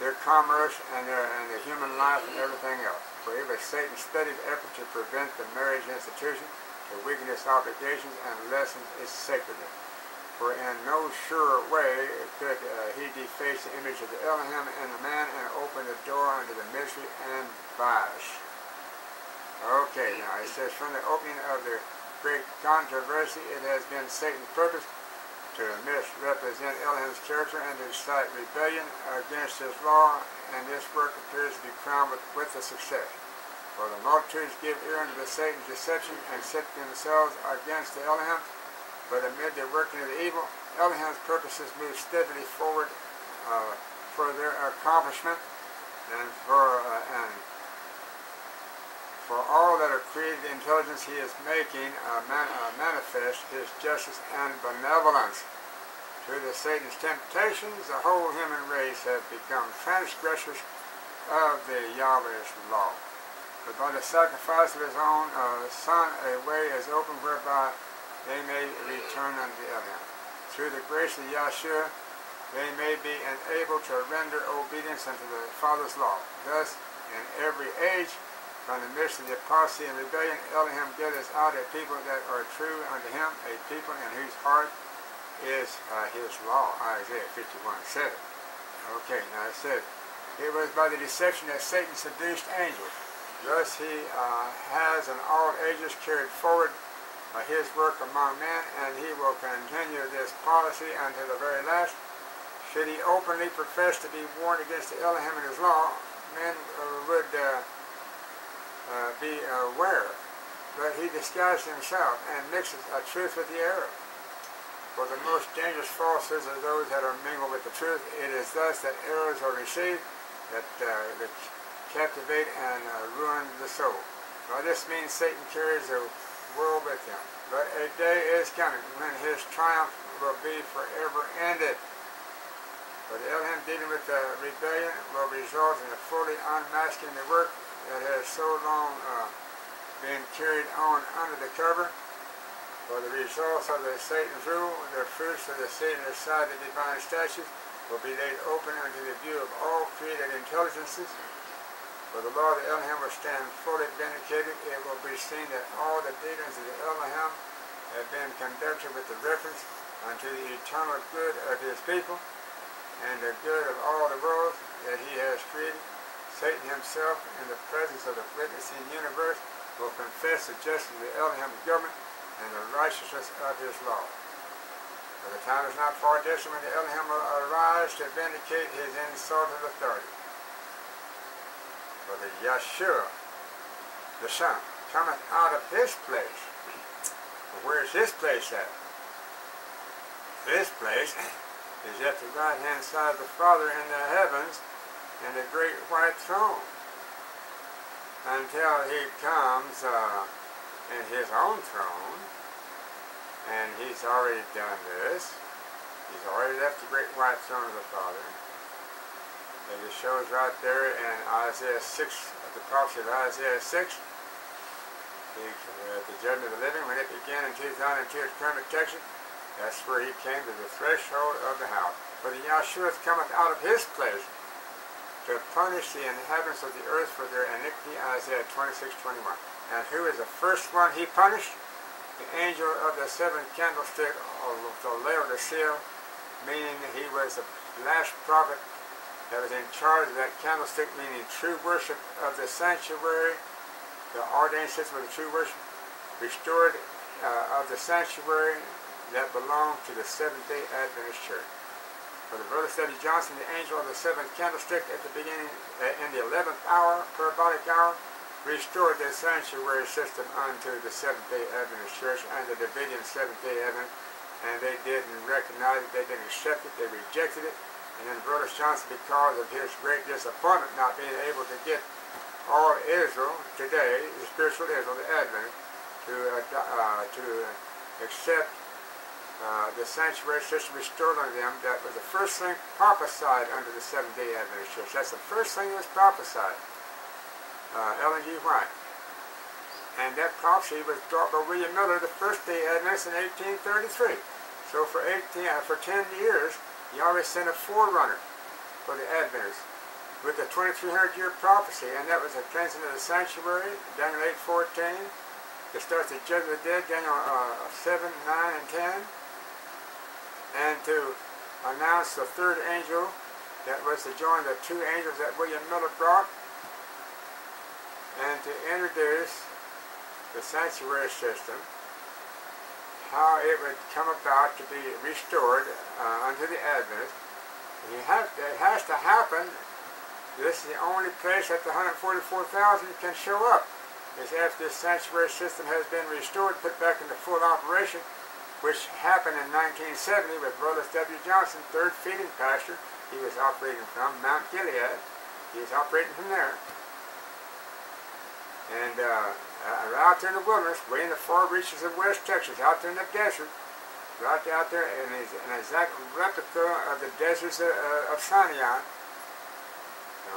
Their commerce and their human life and everything else. For it was Satan's studied effort to prevent the marriage institution, to weaken its obligations and lessen its sacredness. for in no sure way could he deface the image of the Elohim and the man and open the door unto the mystery and vice. Okay, now it says, from the opening of the great controversy, it has been Satan's purpose to misrepresent Elohim's character and to incite rebellion against his law, and this work appears to be crowned with a success. For the multitudes give ear unto Satan's deception and set themselves against the Elohim, but amid the working of the evil, Elohim's purposes move steadily forward for their accomplishment, and for all that are created intelligence, he is making manifest his justice and benevolence. Through the Satan's temptations, the whole human race have become transgressors of the Yahweh's law. But by the sacrifice of his own Son, a way is open whereby they may return unto Elohim. Through the grace of Yahshua, they may be enabled to render obedience unto the Father's law. Thus, in every age, from the midst of the apostasy and rebellion, Elohim gathers out a people that are true unto him, a people in whose heart is his law. Isaiah 51:7. Okay, now it says, it was by the deception that Satan seduced angels. Thus he has in all ages carried forward his work among men, and he will continue this policy until the very last. Should he openly profess to be warned against the Elohim and his law, men would be aware, but he disguises himself and mixes a truth with the error. For the most dangerous falsehoods are those that are mingled with the truth. It is thus that errors are received that captivate and ruin the soul. By this means Satan carries the world with him. But a day is coming when his triumph will be forever ended. But Elohim dealing with the rebellion will result in a fully unmasking the work that has so long been carried on under the cover. For the results of the Satan's rule, the fruits of the Satan inside the divine statutes will be laid open unto the view of all created intelligences. For the law of the Elohim will stand fully vindicated. It will be seen that all the dealings of the Elohim have been conducted with the reference unto the eternal good of his people and the good of all the world that he has created. Satan himself, in the presence of the witnessing universe, will confess the justice of the Elohim government and the righteousness of his law. But the time is not far distant when the Elohim will arise to vindicate his insulted authority. For the Yahshua, the Son, cometh out of his place. But where is his place at? This place is at the right-hand side of the Father in the heavens, and the great white throne, until he comes in his own throne. And he's already done this. He's already left the great white throne of the Father. And it shows right there in Isaiah 6, the prophecy of Isaiah 6, the judgment of the living, when it began in 2002 at current protection, that's where he came to the threshold of the house. For the Yahshua cometh out of his place, to punish the inhabitants of the earth for their iniquity, Isaiah 26:21. And who is the first one he punished? The angel of the seventh candlestick, or the Laodicea, meaning he was the last prophet that was in charge of that candlestick, meaning true worship of the sanctuary, the ordained system of the true worship, restored of the sanctuary that belonged to the Seventh-day Adventist Church. For the brother Stephen Johnson, the angel of the seventh candlestick at the beginning, in the 11th hour, parabolic hour, restored the sanctuary system unto the Seventh-day Adventist Church and the Davidian Seventh-day Adventist, and they didn't recognize it, they didn't accept it, they rejected it. And then brother Johnson, because of his great disappointment not being able to get all Israel today, the spiritual Israel, the Advent, to accept the sanctuary system restored unto them. That was the first thing prophesied under the Seventh-day Adventist Church. That's the first thing that was prophesied. Ellen G. White. And that prophecy was brought by William Miller, the first-day Adventist, in 1833. So for 10 years, he always sent a forerunner for the Adventists with the 2300-year prophecy, and that was the cleansing of the sanctuary, Daniel 8:14. It starts the judgment of the dead, Daniel 7, 9, and 10. and to announce the third angel that was to join the two angels that William Miller brought, and to introduce the sanctuary system, how it would come about to be restored unto the Advent. It has to happen. This is the only place that the 144,000 can show up, is after this sanctuary system has been restored, put back into full operation, which happened in 1970 with Brother W. Johnson, third feeding pastor. He was operating from Mount Gilead. He was operating from there. And out there in the wilderness, way in the far reaches of West Texas, out there in the desert, right out there in an exact replica of the deserts of Sinai.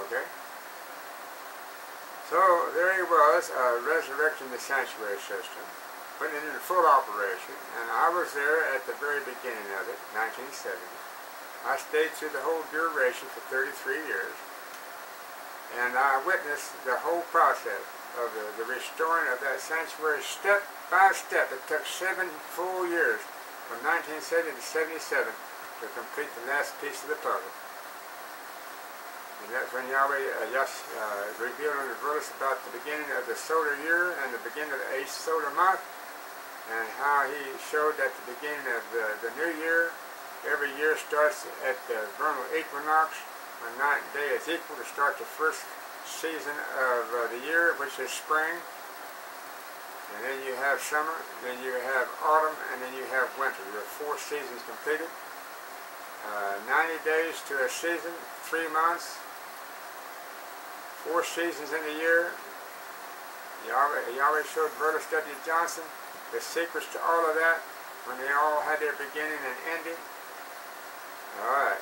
Okay? So there he was, resurrecting the sanctuary system, putting it into full operation, and I was there at the very beginning of it, 1970. I stayed through the whole duration for 33 years, and I witnessed the whole process of the restoring of that sanctuary step by step. It took 7 full years, from 1970 to 77, to complete the last piece of the puzzle. And that's when Yahweh revealed unto us about the beginning of the solar year and the beginning of each solar month, and how he showed that the beginning of the new year, every year starts at the vernal equinox, when night and day is equal, to start the first season of the year, which is spring. And then you have summer, then you have autumn, and then you have winter. Your 4 seasons completed. 90 days to a season, 3 months. 4 seasons in a year. Yahweh showed William W. Johnson the secrets to all of that, when they all had their beginning and ending. Alright.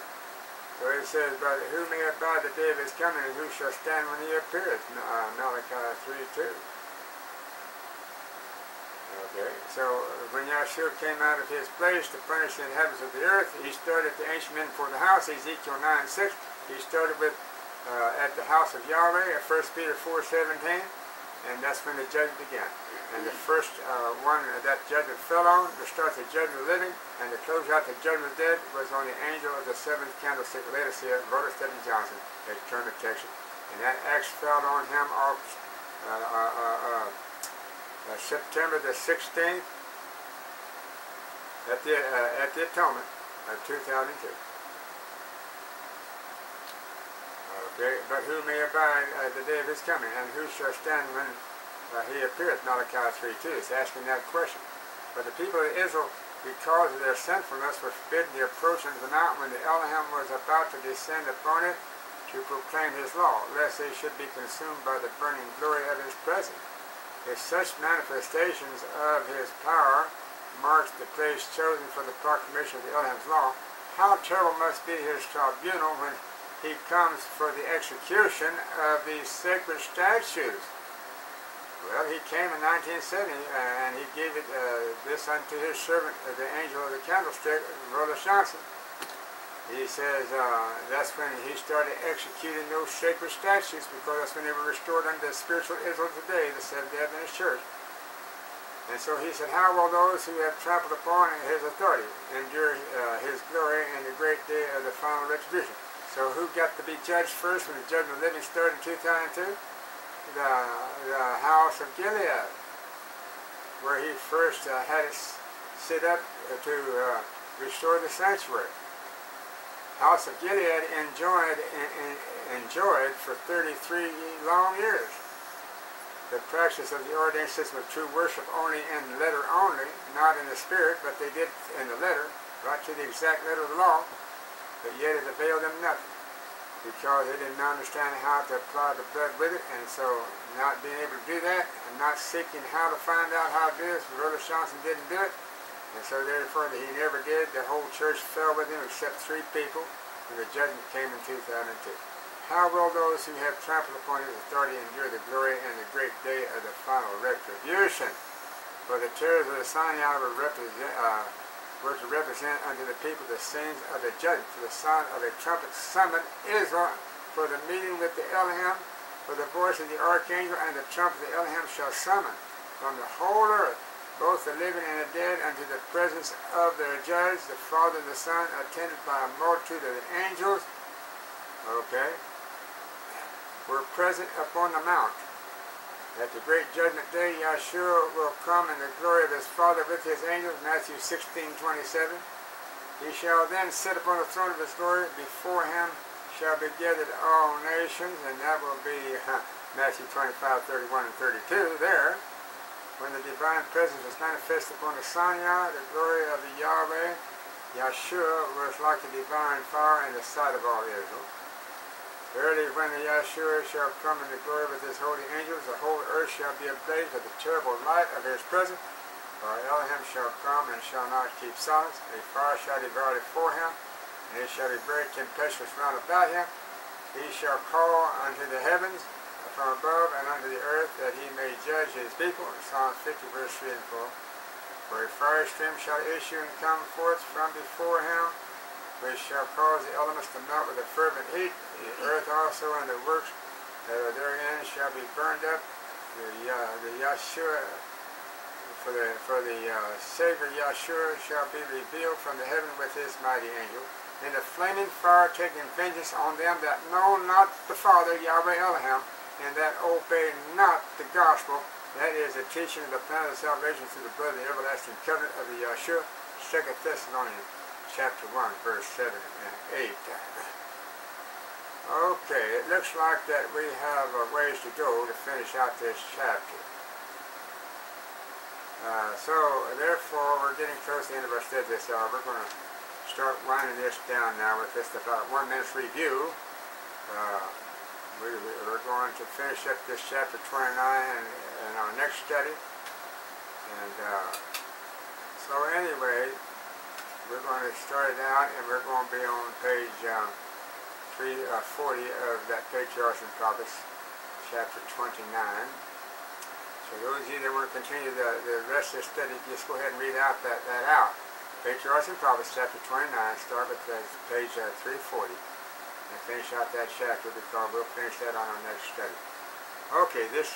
So it says, "But who may abide the day of his coming, and who shall stand when he appeareth?" Malachi 3:2. Okay. So when Yahshua came out of his place to punish the inhabitants of the earth, he started the ancient men for the house, Ezekiel 9:6. He started with at the house of Yahweh, at 1 Peter 4:17, and that's when the judgment began. And the first one that judgment fell on, to start the judgment of the living and to close out the judgment of the dead, was on the angel of the 7th candlestick, Laodicea, Brother Stephen Johnson, that turned the text, and that axe fell on him off September the 16th at the Atonement of 2002. Okay, but who may abide the day of his coming, and who shall stand when he appeareth? Malachi 3:2. It's asking that question. But the people of Israel, because of their sinfulness, were forbidden the approach unto the mountain when the Elohim was about to descend upon it to proclaim his law, lest they should be consumed by the burning glory of his presence. If such manifestations of his power marks the place chosen for the proclamation of the Elohim's law, how terrible must be his tribunal when he comes for the execution of these sacred statues. Well, he came in 1970, and he gave it, this unto his servant, the angel of the candlestick, Brother Johnson. He says that's when he started executing those sacred statues, because that's when they were restored unto the spiritual Israel today, the Seventh-day Adventist Church. And so he said, "How will those who have trampled upon his authority endure his glory in the great day of the final retribution?" So who got to be judged first when the judgment of the living started in 2002? The house of Gilead, where he first had it set up to restore the sanctuary. House of Gilead enjoyed for 33 long years the practice of the ordained system of true worship only in the letter only, not in the spirit, but they did in the letter, right to the exact letter of the law, but yet it availed them nothing, because they didn't understand how to apply the blood with it, and so not being able to do that, and not seeking how to find out how to do this, Brother Johnson didn't do it. And so therefore he never did. The whole church fell with him except 3 people, and the judgment came in 2002. How will those who have trampled upon his authority endure the glory and the great day of the final retribution? For the terrors of the Sinai were to represent unto the people the sins of the judgment. For the sound of a trumpet summoned Israel for the meeting with the Elohim, for the voice of the archangel and the trumpet of the Elohim shall summon from the whole earth. both the living and the dead, unto the presence of their judge, the Father and the Son, attended by a multitude of the angels, okay, were present upon the mount. At the great judgment day, Yahshua will come in the glory of his Father with his angels, Matthew 16:27. He shall then sit upon the throne of his glory. Before him shall be gathered all nations, and that will be Matthew 25:31 and 32 there. When the divine presence was manifest upon the Sinai, the glory of the Yahweh, Yahshua was like a divine fire in the sight of all Israel. Verily, when the Yahshua shall come in the glory with his holy angels, the whole earth shall be ablaze with the terrible light of his presence. For Elohim shall come and shall not keep silence. A fire shall devour before him, and it shall be very tempestuous round about him. He shall call unto the heavens from above and unto the earth, that he may judge his people. Psalm 50:3 and 4. For a fire stream shall issue and come forth from before him, which shall cause the elements to melt with a fervent heat. The earth also and the works that are therein shall be burned up. The Savior Yahshua shall be revealed from the heaven with his mighty angel, in a flaming fire, taking vengeance on them that know not the Father, Yahweh Elohim, and that obey not the gospel, that is the teaching of the plan of salvation through the blood of the everlasting covenant of the Yahshua. 2 Thessalonians 1:7 and 8. Okay, it looks like that we have a ways to go to finish out this chapter. So, therefore, we're getting close to the end of our study this hour. We're going to start winding this down now with just about 1 minute's review. We're going to finish up this chapter 29 in our next study. And so anyway, we're going to start it out, and we're going to be on page 340 of that Patriarchs and Prophets, chapter 29. So those of you that want to continue the rest of the study, just go ahead and read out that out. Patriarchs and Prophets, chapter 29, start with page 340, and finish out that chapter, because we'll finish that on our next study. Okay, this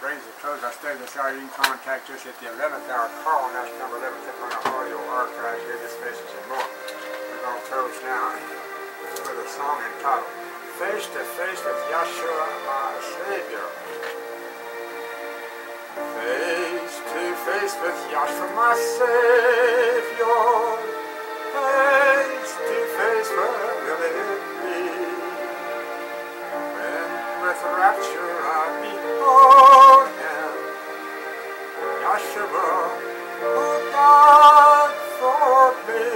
brings to close our study this hour. You can contact us at the 11th hour call, and that's number 11, on our audio archive, hear this message and more. We're going to close now with a song entitled, Face to Face with Yahshua, My Savior. Face to face with Yahshua, my Savior. Face to face, where will it be? When with rapture I behold him, Yahshua, who died for me.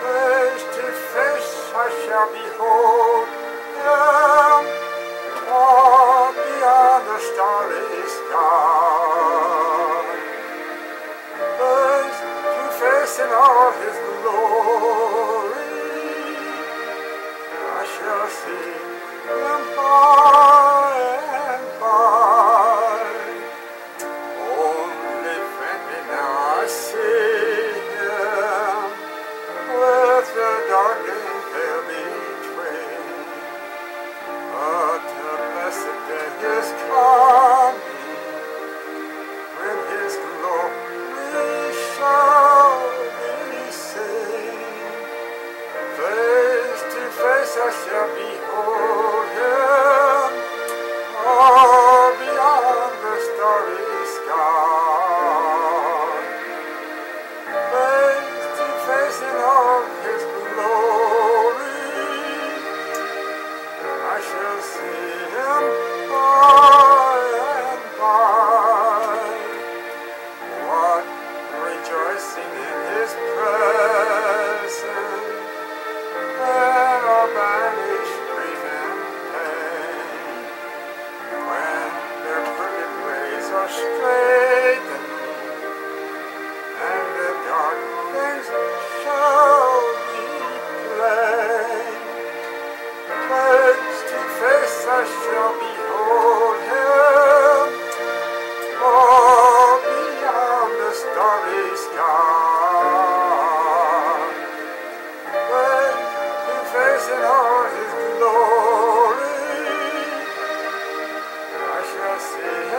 Face to face I shall behold him, far beyond the starry sky. Face to face in all his glory, I shall see him by and by. Only faintly now I see him, with the darkness veil between. But the blessed day is coming, when his glory shall be seen. Face to face I shall behold, far beyond the starry sky. Face to face in all his glory, I shall see him by and by. What rejoicing in his presence, there are banished grief and pain. When their crooked ways are straightened, and the dark things shall be plain. Face to face I shall behold him, far beyond the starry sky. Face to face in all his glory, I shall see.